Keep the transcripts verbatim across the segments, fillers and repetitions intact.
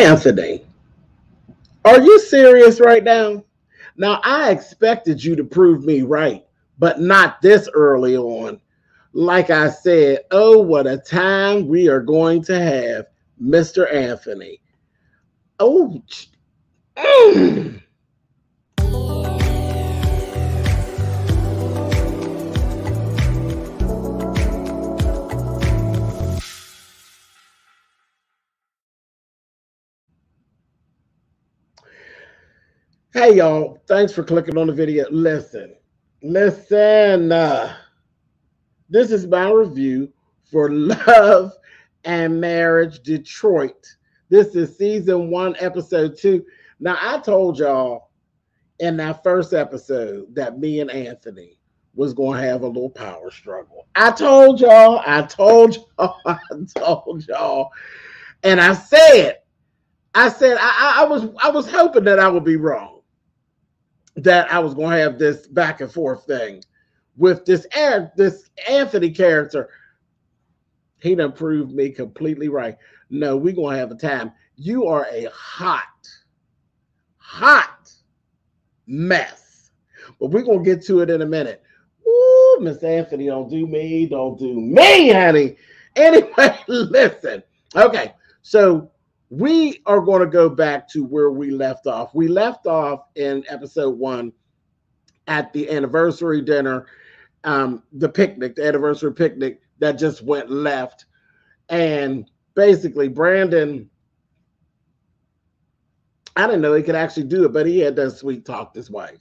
Anthony, are you serious right now? Now, I expected you to prove me right, but not this early on. Like I said, oh, what a time we are going to have, Mister Anthony. Oh, mm. Hey, y'all, thanks for clicking on the video. Listen, listen, uh, this is my review for Love and Marriage Detroit. This is season one, episode two. Now, I told y'all in that first episode that me and Anthony was going to have a little power struggle. I told y'all, I told y'all, I told y'all. And I said, I said, I, I, I was, I was hoping that I would be wrong, that I was going to have this back and forth thing with this, this Anthony character. He done proved me completely right. No, we're going to have a time. You are a hot, hot mess. But we're going to get to it in a minute. Ooh, Miss Anthony, don't do me. Don't do me, honey. Anyway, listen. Okay, so we are going to go back to where we left off. We left off in episode one at the anniversary dinner, um, the picnic, the anniversary picnic that just went left. And basically, Brandon, I didn't know he could actually do it, but he had to sweet talk his wife.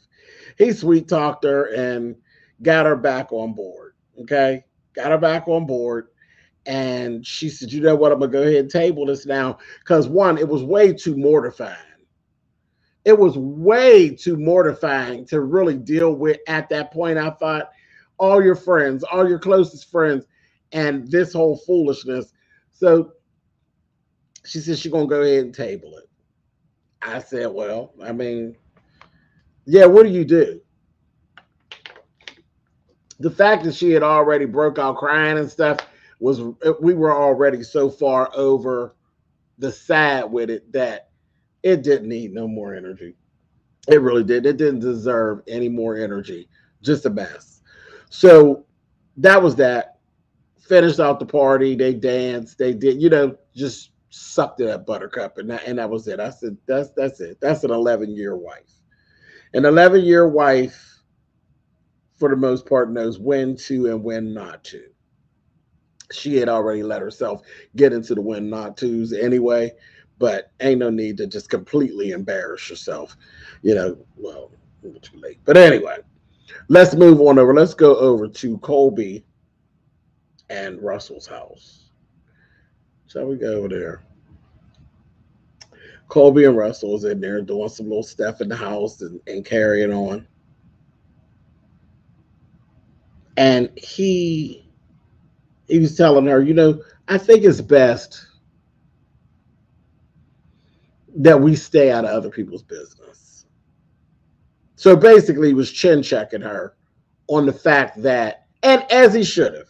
He sweet talked her and got her back on board. Okay, got her back on board. And she said, you know what, I'm going to go ahead and table this now. Because one, it was way too mortifying. It was way too mortifying to really deal with at that point. I thought all your friends, all your closest friends, and this whole foolishness. So she said she's going to go ahead and table it. I said, well, I mean, yeah, what do you do? The fact that she had already broke out crying and stuff, was we were already so far over the side with it that it didn't need no more energy. It really did. It didn't deserve any more energy. Just a mess. So that was that. Finished out the party. They danced. They did, you know, just sucked it up, Buttercup, and that, and that was it. I said, that's that's it. That's an eleven-year wife. An eleven-year wife, for the most part, knows when to and when not to. She had already let herself get into the win not twos anyway, but ain't no need to just completely embarrass yourself. You know, well, too late. But anyway, let's move on over. Let's go over to Colby and Russell's house. Shall we go over there? Colby and Russell is in there doing some little stuff in the house and, and carrying on. And he... He was telling her, you know, I think it's best that we stay out of other people's business. So basically he was chin checking her on the fact that, and as he should have,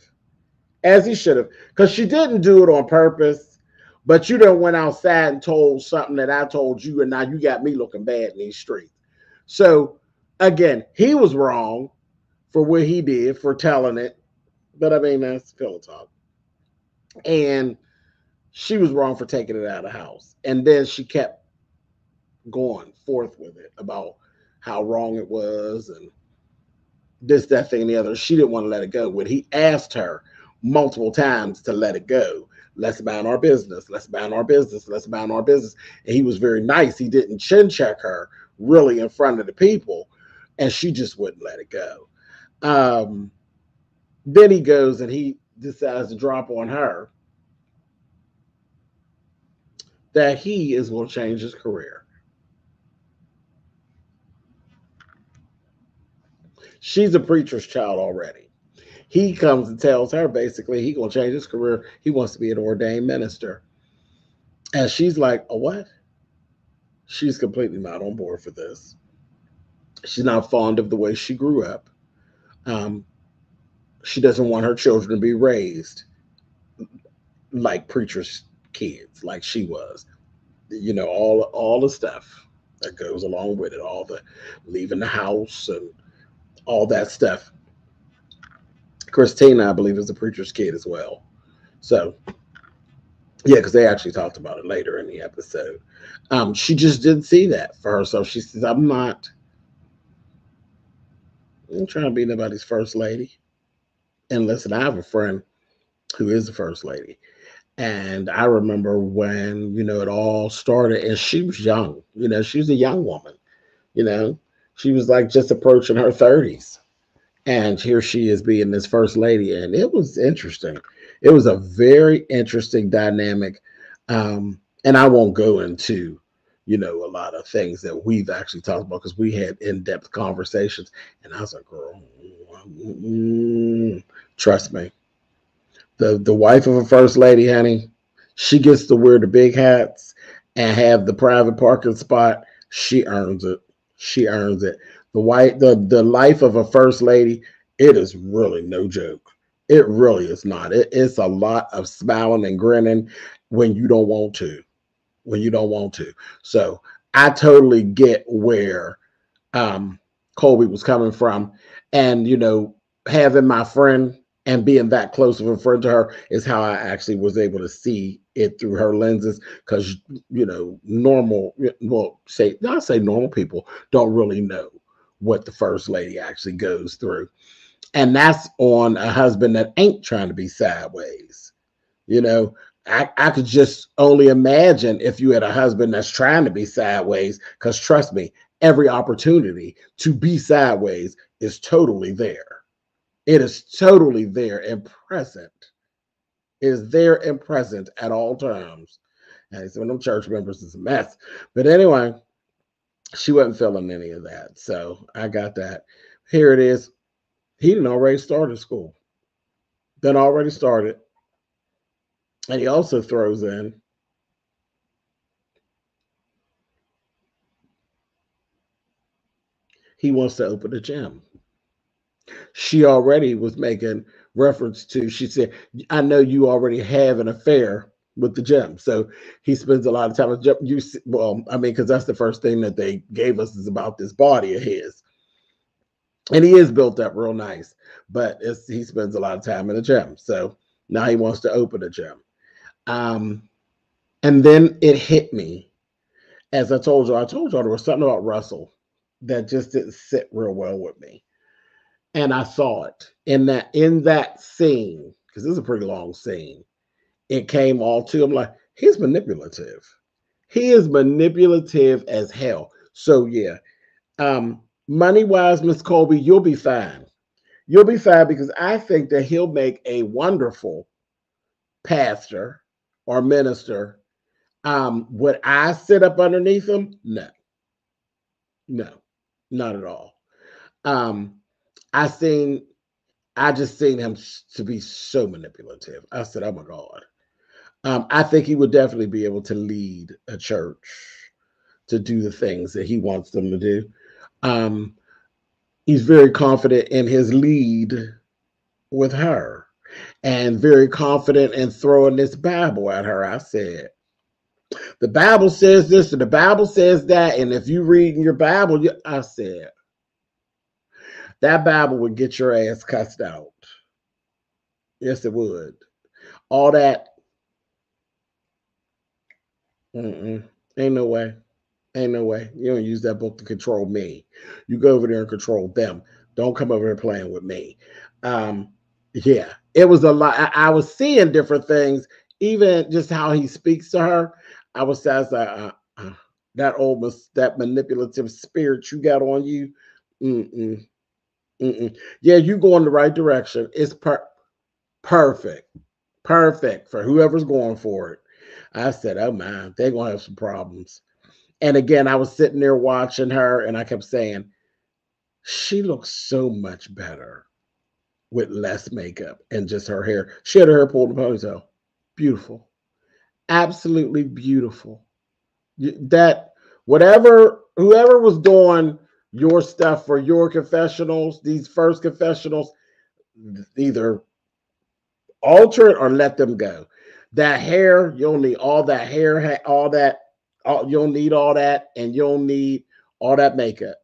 as he should have, because she didn't do it on purpose, but you done went outside and told something that I told you, and now you got me looking bad in these streets. So again, he was wrong for what he did, for telling it. But I mean, that's pillow talk. And she was wrong for taking it out of the house. And then she kept going forth with it about how wrong it was and this, that, thing, and the other. She didn't want to let it go. When he asked her multiple times to let it go, let's mind our business, let's mind our business, let's mind our business. And he was very nice. He didn't chin check her really in front of the people. And she just wouldn't let it go. Um... Then he goes and he decides to drop on her that he is going to change his career. She's a preacher's child already. He comes and tells her basically he's going to change his career. He wants to be an ordained minister. And she's like, oh, what? She's completely not on board for this. She's not fond of the way she grew up. Um, She doesn't want her children to be raised like preachers' kids, like she was. you know, all all the stuff that goes along with it, all the leaving the house and all that stuff. Christina, I believe, is the preacher's kid as well. So, yeah, because they actually talked about it later in the episode. Um, she just didn't see that for herself. She says, I'm not I'm trying to be nobody's first lady. And listen, I have a friend who is the first lady. And I remember when, you know, it all started, and she was young. You know, she was a young woman. You know, she was like just approaching her thirties. And here she is being this first lady. And it was interesting. It was a very interesting dynamic. Um, and I won't go into, you know, a lot of things that we've actually talked about, because we had in-depth conversations. And I was like, girl, mm-mm. Trust me. The, the wife of a first lady, honey, she gets to wear the big hats and have the private parking spot. She earns it. She earns it. The wife, the, the life of a first lady, it is really no joke. It really is not. It, it's a lot of smiling and grinning when you don't want to, when you don't want to. So I totally get where um, Colby was coming from. And, you know, having my friend and being that close of a friend to her is how I actually was able to see it through her lenses. Because, you know, normal, well, say, not say normal people don't really know what the first lady actually goes through. And that's on a husband that ain't trying to be sideways. You know, I, I could just only imagine if you had a husband that's trying to be sideways, because trust me, every opportunity to be sideways is totally there. It is totally there and present. It is there and present at all times. And so them church members is a mess. But anyway, she wasn't feeling any of that. So I got that. Here it is. He didn't already start school. Done already started. And he also throws in, he wants to open a gym. She already was making reference to, she said, I know you already have an affair with the gym. So he spends a lot of time with the gym. You, well, I mean, because that's the first thing that they gave us is about this body of his. And he is built up real nice, but it's, he spends a lot of time in the gym. So now he wants to open a gym. Um, and then it hit me. As I told you, I told you there was something about Russell that just didn't sit real well with me. And I saw it in that in that scene, because this is a pretty long scene. It came all to him like, he's manipulative. He is manipulative as hell. So yeah, um, money wise, Miss Colby, you'll be fine. You'll be fine, because I think that he'll make a wonderful pastor or minister. Um, would I sit up underneath him? No, no, not at all. Um, I seen, I just seen him to be so manipulative. I said, oh my God. Um, I think he would definitely be able to lead a church to do the things that he wants them to do. Um, he's very confident in his lead with her and very confident in throwing this Bible at her. I said, the Bible says this and the Bible says that. And if you read in your Bible, you, I said, that Bible would get your ass cussed out. Yes, it would. All that. Mm-mm. Ain't no way. Ain't no way. You don't use that book to control me. You go over there and control them. Don't come over here playing with me. Um, yeah, it was a lot. I, I was seeing different things, even just how he speaks to her. I was like, uh, uh, that old, that manipulative spirit you got on you. Mm-mm. Mm-mm. Yeah, you go in the right direction. It's per perfect. Perfect for whoever's going for it. I said, oh man, they're going to have some problems. And again, I was sitting there watching her and I kept saying, she looks so much better with less makeup and just her hair. She had her hair pulled in a ponytail. Beautiful. Absolutely beautiful. That, whatever, whoever was doing your stuff for your confessionals, these first confessionals, either alter it or let them go. That hair, you'll need all that hair, all that all, you don't need all that, and you don't need all that makeup.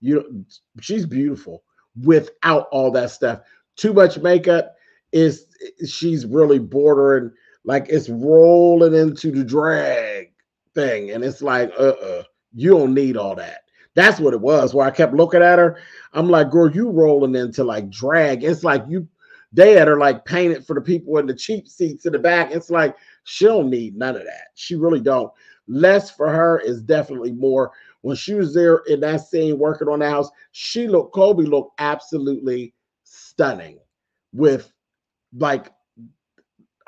You, she's beautiful without all that stuff. Too much makeup is, she's really bordering, like it's rolling into the drag thing, and it's like, uh-uh, you don't need all that. That's what it was. Where I kept looking at her, I'm like, girl, you rolling into like drag. It's like you, they had her like painted for the people in the cheap seats in the back. It's like, she don't need none of that. She really don't. Less for her is definitely more. When she was there in that scene working on the house, she looked, Kobe looked absolutely stunning with like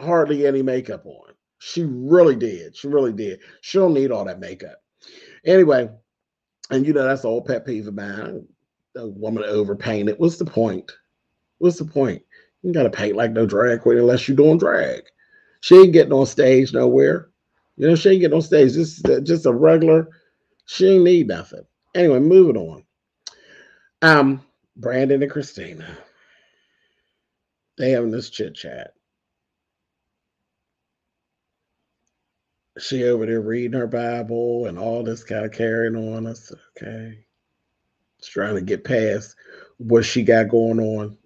hardly any makeup on. She really did. She really did. She don't need all that makeup. Anyway, and you know, that's an old pet peeve of mine. The woman overpainted. What's the point? What's the point? You got to paint like no drag queen unless you're doing drag. She ain't getting on stage nowhere. You know, she ain't getting on stage. This is just a regular. She ain't need nothing. Anyway, moving on. Um, Brandon and Christina. They having this chit chat. She over there reading her Bible and all this kind of carrying on us. Okay. She's trying to get past what she got going on.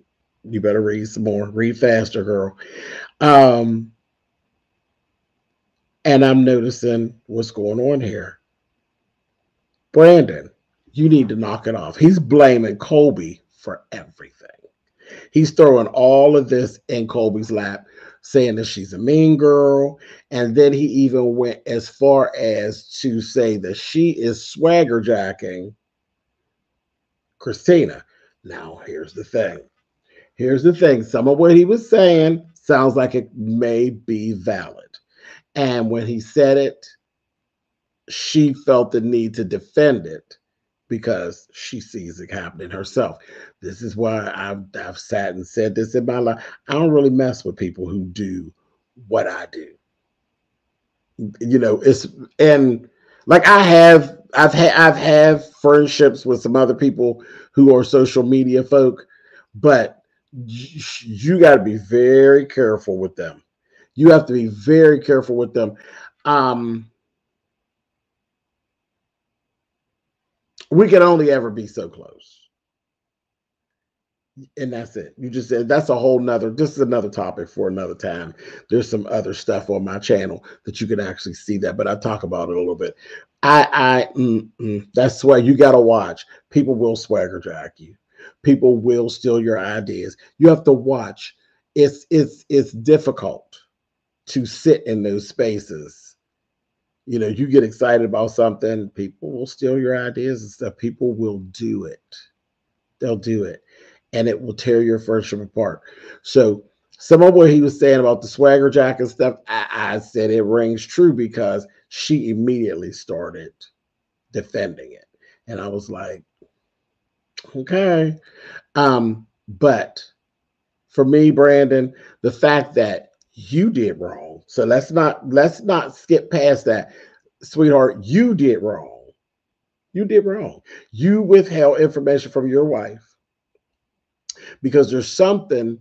You better read some more. Read faster, girl. Um, and I'm noticing what's going on here. Brandon, you need to knock it off. He's blaming Kobe for everything. He's throwing all of this in Kobe's lap, saying that she's a mean girl. And then he even went as far as to say that she is swagger jacking Christina. Now, here's the thing. Here's the thing. Some of what he was saying sounds like it may be valid. And when he said it, she felt the need to defend it because she sees it happening herself. This is why I've, I've sat and said this in my life. I don't really mess with people who do what I do. You know, it's, and like I have, I've had, I've had friendships with some other people who are social media folk, but you, you got to be very careful with them. You have to be very careful with them. Um, We can only ever be so close. And that's it. You just said that's a whole nother, this is another topic for another time. There's some other stuff on my channel that you can actually see that, but I talk about it a little bit. I, I, mm, mm, that's why you got to watch. People will swagger jack you. People will steal your ideas. You have to watch. It's, it's, it's difficult to sit in those spaces. You know, you get excited about something, people will steal your ideas and stuff. People will do it. They'll do it. And it will tear your friendship apart. So some of what he was saying about the swagger jack and stuff, I, I said it rings true because she immediately started defending it. And I was like, okay. Um, but for me, Brandon, the fact that you did wrong. So let's not let's not skip past that. Sweetheart, you did wrong. You did wrong. You withheld information from your wife because there's something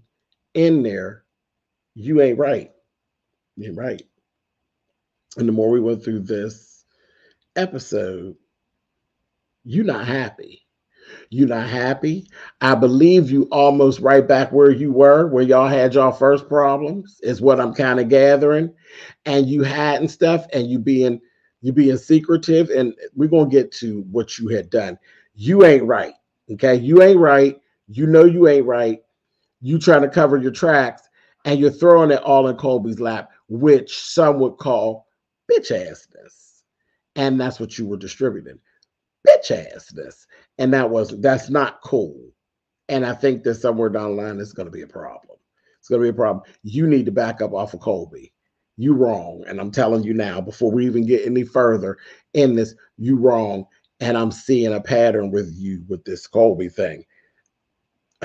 in there you ain't right. You ain't right. And the more we went through this episode, you're not happy. You're not happy. I believe you almost right back where you were, where y'all had y'all first problems, is what I'm kind of gathering. And you hiding stuff and you being you being secretive. And we're gonna get to what you had done. You ain't right. Okay, you ain't right. You know you ain't right. You trying to cover your tracks and you're throwing it all in Kobe's lap, which some would call bitch assness. And that's what you were distributing. Bitch assness. And that was, that's not cool. And I think that somewhere down the line, it's going to be a problem. It's going to be a problem. You need to back up off of Kobe. You wrong. And I'm telling you now, before we even get any further in this, you wrong. And I'm seeing a pattern with you with this Kobe thing.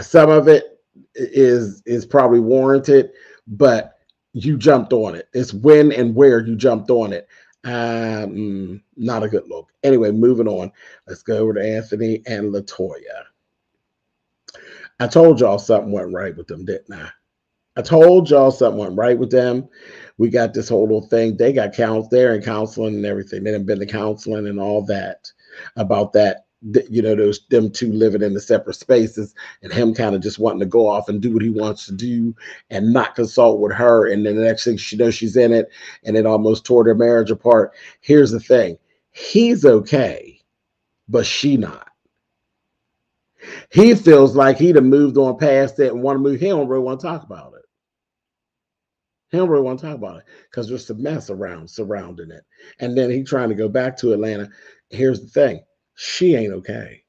Some of it is, is probably warranted, but you jumped on it. It's when and where you jumped on it. Um, not a good look. Anyway, moving on. Let's go over to Anthony and LaToya. I told y'all something went right with them, didn't I? I told y'all something went right with them. We got this whole little thing. They got counsel there and counseling and everything. They done been to counseling and all that about that. You know, those them two living in the separate spaces and him kind of just wanting to go off and do what he wants to do and not consult with her. And then the next thing she knows, she's in it, and it almost tore their marriage apart. Here's the thing. He's okay, but she not. He feels like he'd have moved on past that and want to move. He don't really want to talk about it. He don't really want to talk about it because there's a mess around surrounding it. And then he's trying to go back to Atlanta. Here's the thing. She ain't okay.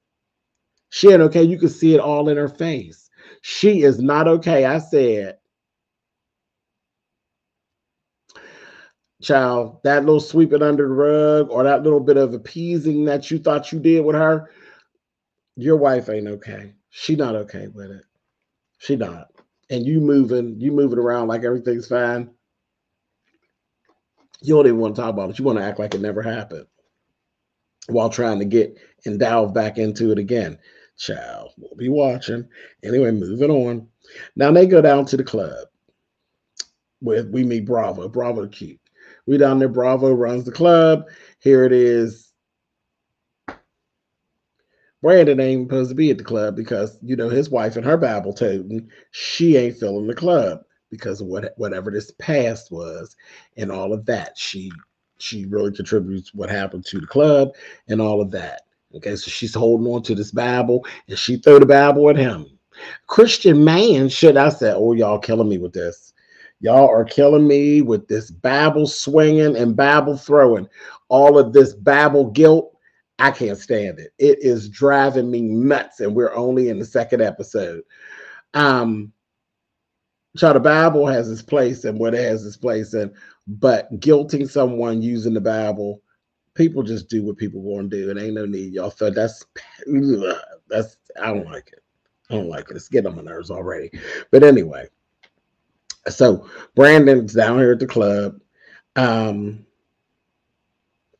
She ain't okay. You can see it all in her face. She is not okay. I said, child, that little sweeping under the rug or that little bit of appeasing that you thought you did with her, your wife ain't okay. She not okay with it. She not. And you moving, you moving around like everything's fine. You don't even want to talk about it. You want to act like it never happened while trying to get and delve back into it again. Child, we'll be watching. Anyway, moving on. Now they go down to the club where we meet Bravo. Bravo cute. We down there. Bravo runs the club. Here it is. Brandon ain't supposed to be at the club because, you know, his wife and her Bible toting, she ain't filling the club because of what, whatever this past was and all of that. She she really contributes what happened to the club and all of that. Okay, so she's holding on to this Bible and she threw the Bible at him. Christian man should I say, oh, y'all killing me with this. Y'all are killing me with this Bible swinging and Bible throwing. All of this Bible guilt. I can't stand it. It is driving me nuts, and we're only in the second episode. Um, so the Bible has its place and what it has its place in, but guilting someone using the Bible, people just do what people want to do. It ain't no need, y'all. So that's, that's, I don't like it. I don't like it. It's getting on my nerves already. But anyway, so Brandon's down here at the club. Um,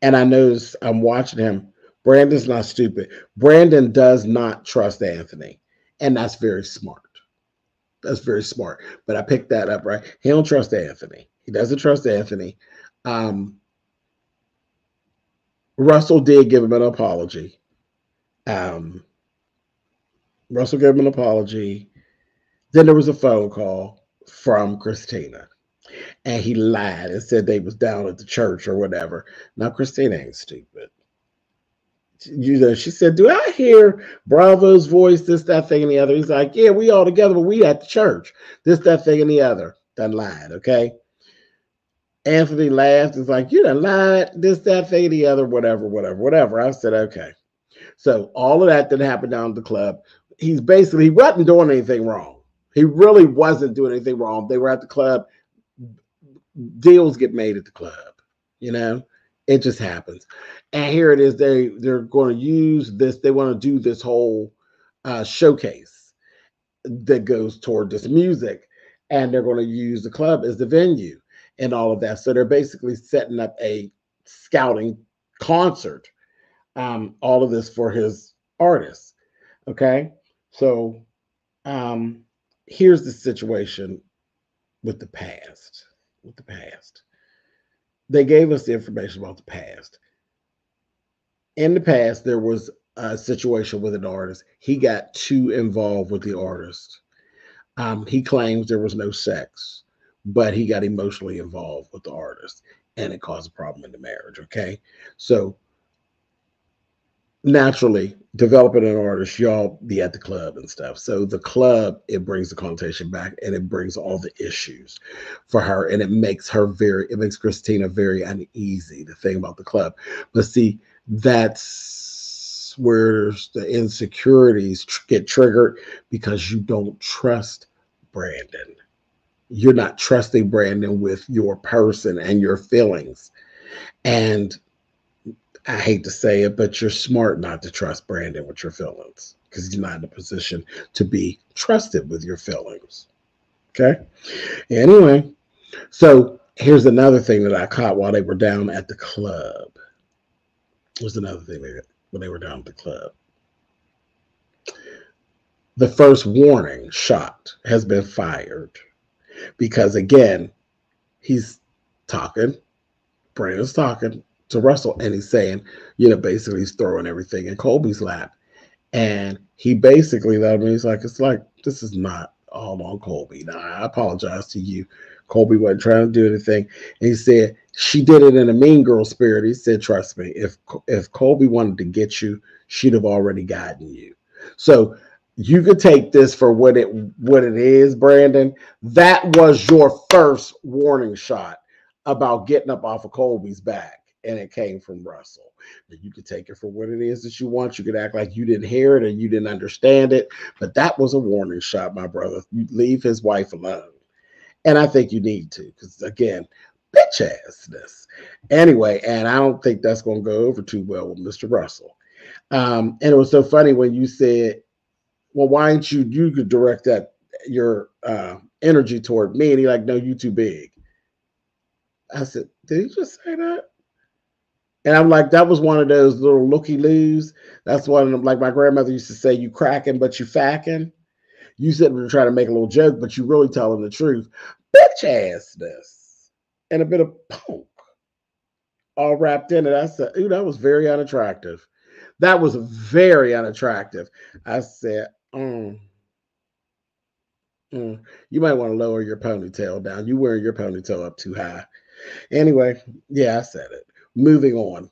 and I noticed I'm watching him. Brandon's not stupid. Brandon does not trust Anthony. And that's very smart. That's very smart. But I picked that up, right? He don't trust Anthony. He doesn't trust Anthony. Um, Russell did give him an apology. Um, Russell gave him an apology. Then there was a phone call from Christina. And he lied and said they was down at the church or whatever. Now, Christina ain't stupid. You know, she said, do I hear Bravo's voice, this, that, thing, and the other? He's like, yeah, we all together, but we at the church. This, that, thing, and the other. Done lied, okay? Anthony laughed. He's like, you done lied, this, that, thing, and the other, whatever, whatever, whatever. I said, okay. So all of that that happened down at the club, he's basically, he wasn't doing anything wrong. He really wasn't doing anything wrong. They were at the club. Deals get made at the club, you know? It just happens. And here it is. They, they're going to use this. They want to do this whole uh, showcase that goes toward this music. And they're going to use the club as the venue and all of that. So they're basically setting up a scouting concert. Um, all of this for his artists. Okay. So um, here's the situation with the past. With the past. They gave us the information about the past. In the past, there was a situation with an artist. He got too involved with the artist. Um, he claims there was no sex, but he got emotionally involved with the artist, and it caused a problem in the marriage, okay? So, naturally, developing an artist, y'all be at the club and stuff. So the club, it brings the connotation back and it brings all the issues for her. And it makes her very, it makes Christina very uneasy, the thing about the club. But see, that's where the insecurities tr- get triggered because you don't trust Brandon. You're not trusting Brandon with your person and your feelings. And I hate to say it, but you're smart not to trust Brandon with your feelings because he's not in a position to be trusted with your feelings. Okay. Anyway, so here's another thing that I caught while they were down at the club. Here's another thing when they were down at the club. The first warning shot has been fired. Because again, he's talking, Brandon's talking to Russell, and he's saying, you know, basically he's throwing everything in Colby's lap. And he basically, I mean, he's like, it's like, this is not all on Colby. Now, I apologize to you. Colby wasn't trying to do anything. And he said, she did it in a mean girl spirit. He said, trust me, if, if Colby wanted to get you, she'd have already gotten you. So you could take this for what it, what it is, Brandon. That was your first warning shot about getting up off of Colby's back. And it came from Russell. You could take it for what it is that you want. You could act like you didn't hear it or you didn't understand it. But that was a warning shot, my brother. You leave his wife alone. And I think you need to, because again, bitch assness. Anyway, and I don't think that's going to go over too well with Mister Russell. Um, and it was so funny when you said, well, why aren't you, you could direct that, your uh, energy toward me. And he like, no, you too big. I said, did he just say that? And I'm like, that was one of those little looky-loos. That's one of them, like my grandmother used to say, you cracking, but you facking. You sitting there trying to make a little joke, but you really telling the truth. Bitch-assness. And a bit of punk all wrapped in it. I said, ooh, that was very unattractive. That was very unattractive. I said, mm, mm, you might want to lower your ponytail down. You wearing your ponytail up too high. Anyway, yeah, I said it. Moving on.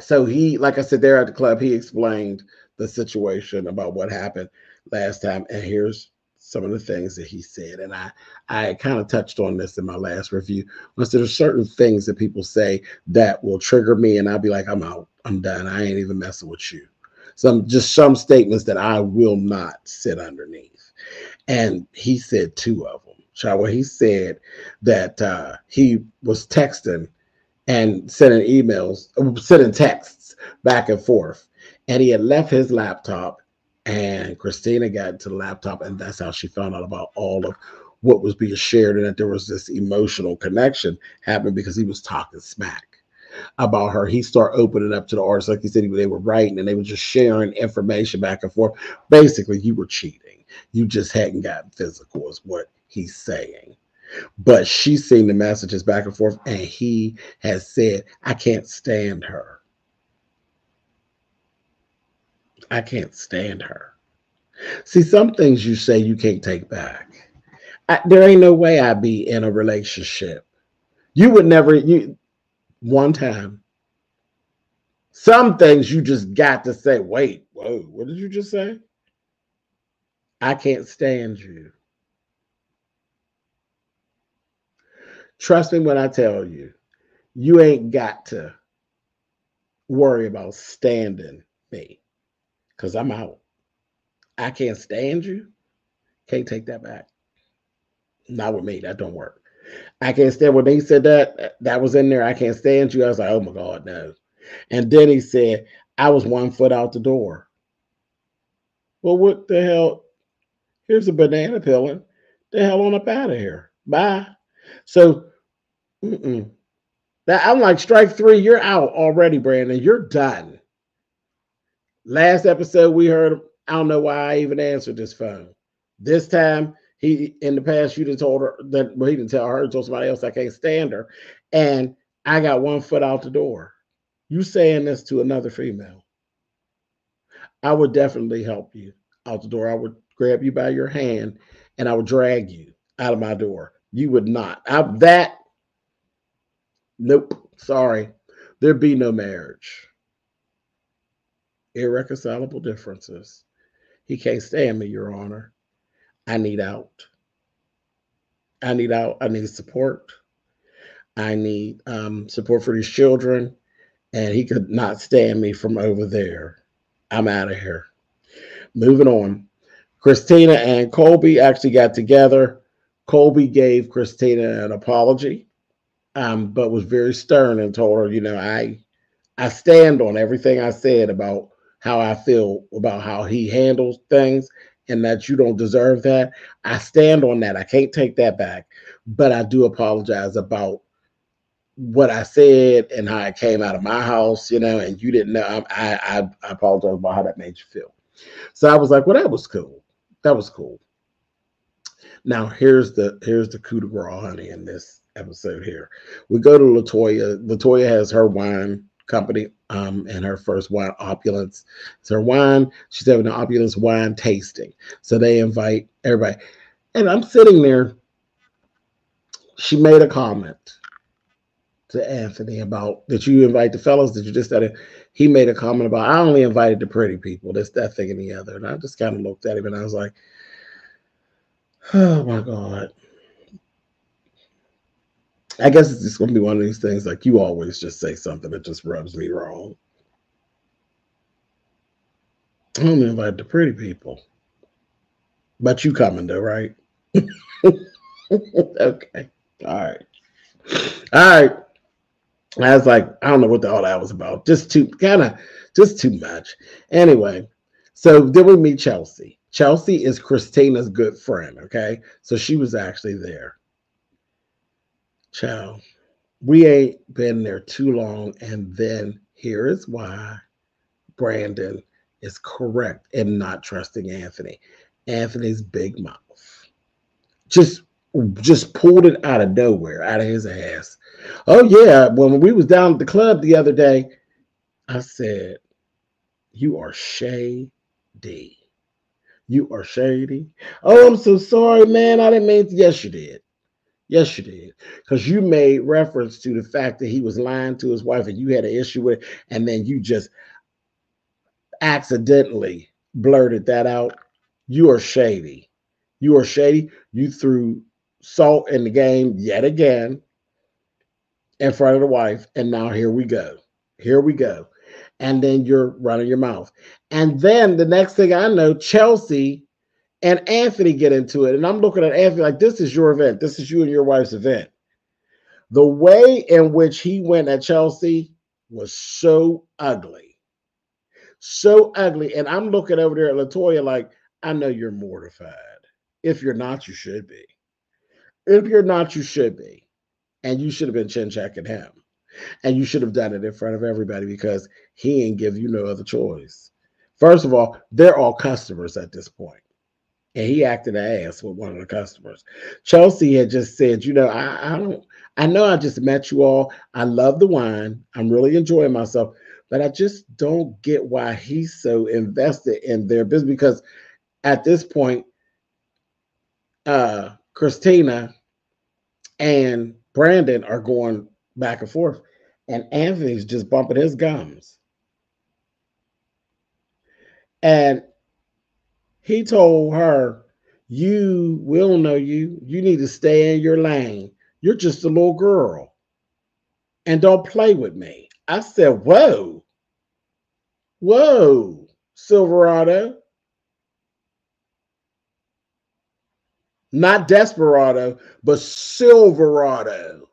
So he, like I said, there at the club, he explained the situation about what happened last time. And here's some of the things that he said. And I, I kind of touched on this in my last review. Once there's certain things that people say that will trigger me and I'll be like, I'm out, I'm done. I ain't even messing with you. Some, just some statements that I will not sit underneath. And he said two of them. Shawa, he said that uh, he was texting and sending emails, sending texts back and forth. And he had left his laptop, and Christina got to the laptop, and that's how she found out about all of what was being shared and that there was this emotional connection happening because he was talking smack about her. He started opening up to the artists. Like he said, they were writing and they were just sharing information back and forth. Basically, you were cheating. You just hadn't gotten physical is what he's saying. But she's seen the messages back and forth, and he has said, I can't stand her. I can't stand her. See, some things you say you can't take back. I, there ain't no way I'd be in a relationship. You would never, you one time. Some things you just got to say, wait, whoa, what did you just say? I can't stand you. Trust me when I tell you, you ain't got to worry about standing me because I'm out. I can't stand you. Can't take that back. Not with me. That don't work. I can't stand when he said that. That was in there. I can't stand you. I was like, oh, my God, no. And then he said, I was one foot out the door. Well, what the hell? Here's a banana peeling. The hell on up out of here. Bye. So. Mm-mm. That I'm like, strike three, you're out already, Brandon. You're done. Last episode we heard, I don't know why I even answered this phone. This time, he in the past, you done told her that, well, he didn't tell her, he told somebody else I can't stand her. And I got one foot out the door. You saying this to another female. I would definitely help you out the door. I would grab you by your hand and I would drag you out of my door. You would not. I, that. Nope. Sorry. There'd be no marriage. Irreconcilable differences. He can't stand me, Your Honor. I need out. I need out. I need support. I need um, support for these children. And he could not stand me from over there. I'm out of here. Moving on. Christina and Colby actually got together. Colby gave Christina an apology. Um, but was very stern and told her, you know, I I stand on everything I said about how I feel about how he handles things and that you don't deserve that. I stand on that. I can't take that back. But I do apologize about what I said and how I came out of my house, you know, and you didn't know. I, I, I apologize about how that made you feel. So I was like, well, that was cool. That was cool. Now here's the here's the coup de grace, honey, in this episode here. We go to LaToya. LaToya has her wine company, um, and her first wine, Opulence. It's her wine. She's having an Opulence wine tasting. So they invite everybody. And I'm sitting there. She made a comment to Anthony about that you invite the fellas that you just started. He made a comment about, I only invited the pretty people, this, that, thing, and the other. And I just kind of looked at him and I was like, oh my God. I guess it's just going to be one of these things, like you always just say something that just rubs me wrong. I only invite the pretty people. But you coming though, right? Okay. All right. All right. I was like, I don't know what the, all that was about. Just too, kind of, just too much. Anyway, so then we meet Chelsea. Chelsea is Christina's good friend, okay? So she was actually there. Child, we ain't been there too long, and then here is why Brandon is correct in not trusting Anthony. Anthony's big mouth just just pulled it out of nowhere, out of his ass. Oh yeah, when we was down at the club the other day, I said, you are shady. You are shady. Oh, I'm so sorry, man. I didn't mean to. Yes, you did. Yes, you did. Because you made reference to the fact that he was lying to his wife and you had an issue with it, and then you just accidentally blurted that out. You are shady. You are shady. You threw salt in the game yet again in front of the wife, and now here we go. Here we go. And then you're running your mouth. And then the next thing I know, Chelsea and Anthony get into it. And I'm looking at Anthony like, this is your event. This is you and your wife's event. The way in which he went at Chelsea was so ugly. So ugly. And I'm looking over there at LaToya like, I know you're mortified. If you're not, you should be. If you're not, you should be. And you should have been chin-checking him. And you should have done it in front of everybody because he ain't give you no other choice. First of all, they're all customers at this point. And he acted an ass with one of the customers. Chelsea had just said, you know, I, I don't, I know I just met you all. I love the wine. I'm really enjoying myself. But I just don't get why he's so invested in their business. Because at this point, uh, Christina and Brandon are going back and forth. And Anthony's just bumping his gums. And he told her, you, we don't know you. You need to stay in your lane. You're just a little girl. And don't play with me. I said, whoa. Whoa, Silverado. Not Desperado, but Silverado.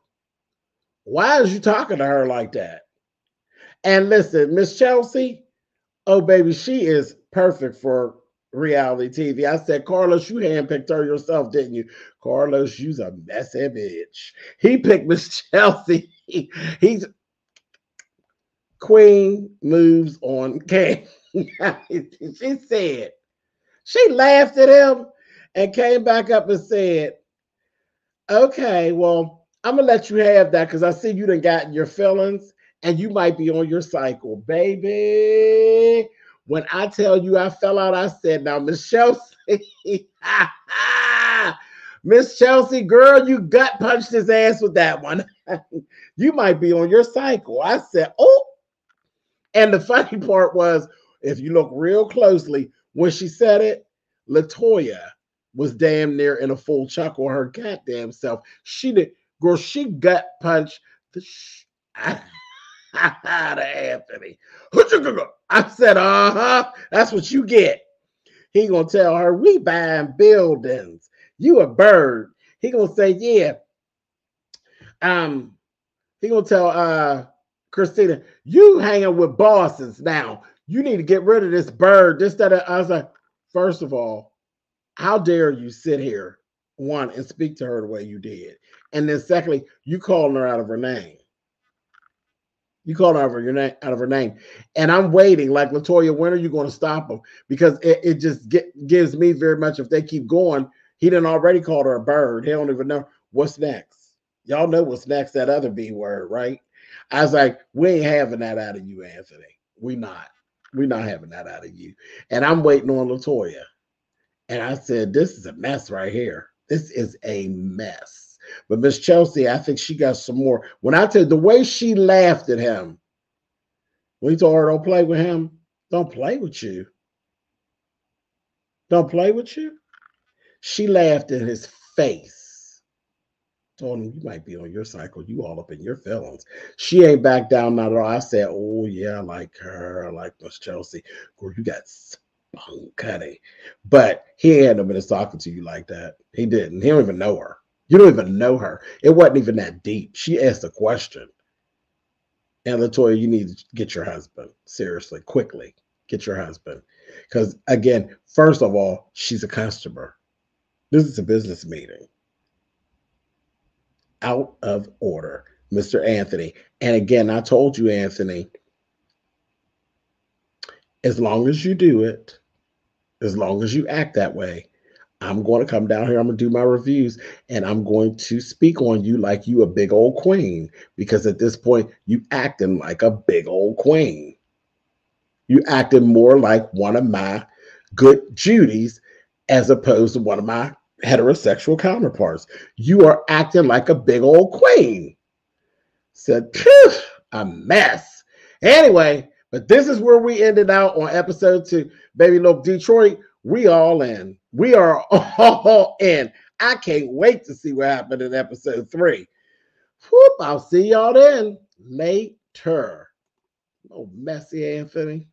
Why is you talking to her like that? And listen, Miss Chelsea, oh, baby, she is perfect for reality T V. I said, Carlos, you handpicked her yourself, didn't you? Carlos, you's a messy bitch. He picked Miss Chelsea. He, he's queen moves on king. She said, she laughed at him and came back up and said, okay, well, I'm gonna let you have that because I see you done gotten your feelings and you might be on your cycle, baby. When I tell you I fell out, I said, now, Miss Chelsea, Miss Chelsea, girl, you gut punched his ass with that one. You might be on your cycle. I said, oh. And the funny part was, if you look real closely, when she said it, LaToya was damn near in a full chuckle her goddamn self. She did, girl, she gut punched the sh to Anthony. I said, uh-huh, that's what you get. He gonna tell her, we buying buildings. You a bird. He gonna say, yeah. Um, he gonna tell uh Christina, you hanging with bosses now. You need to get rid of this bird. This, that, I was like, first of all, how dare you sit here, one, and speak to her the way you did. And then secondly, you calling her out of her name. You called out of her your name, out of her name, and I'm waiting. Like, LaToya, when are you going to stop them? Because it, it just get, gives me very much. If they keep going, He done already called her a bird. He don't even know what's next. Y'all know what's next, that other B word, right? I was like, we ain't having that out of you, Anthony. We not. We're not having that out of you. And I'm waiting on LaToya. And I said, this is a mess right here. This is a mess. But Miss Chelsea, I think she got some more. When I tell you, the way she laughed at him, when he told her don't play with him, don't play with you. Don't play with you. She laughed in his face. Told him, you might be on your cycle. You all up in your feelings. She ain't back down not at all. I said, oh, yeah, I like her. I like Miss Chelsea. Girl, you got spunk, honey. But he had no minute talking to you like that. He didn't. He don't even know her. You don't even know her. It wasn't even that deep. She asked a question. And LaToya, you need to get your husband. Seriously, quickly. Get your husband. Because, again, first of all, she's a customer. This is a business meeting. Out of order, Mister Anthony. And again, I told you, Anthony, as long as you do it, as long as you act that way, I'm going to come down here, I'm going to do my reviews, and I'm going to speak on you like you a big old queen. Because at this point, you acting like a big old queen. You acting more like one of my good Judies as opposed to one of my heterosexual counterparts. You are acting like a big old queen. Said, phew, a mess. Anyway, but this is where we ended out on episode two. Baby Love Detroit, we all in. We are all in. I can't wait to see what happened in episode three. Whoop, I'll see y'all then. Later. Oh, messy Anthony.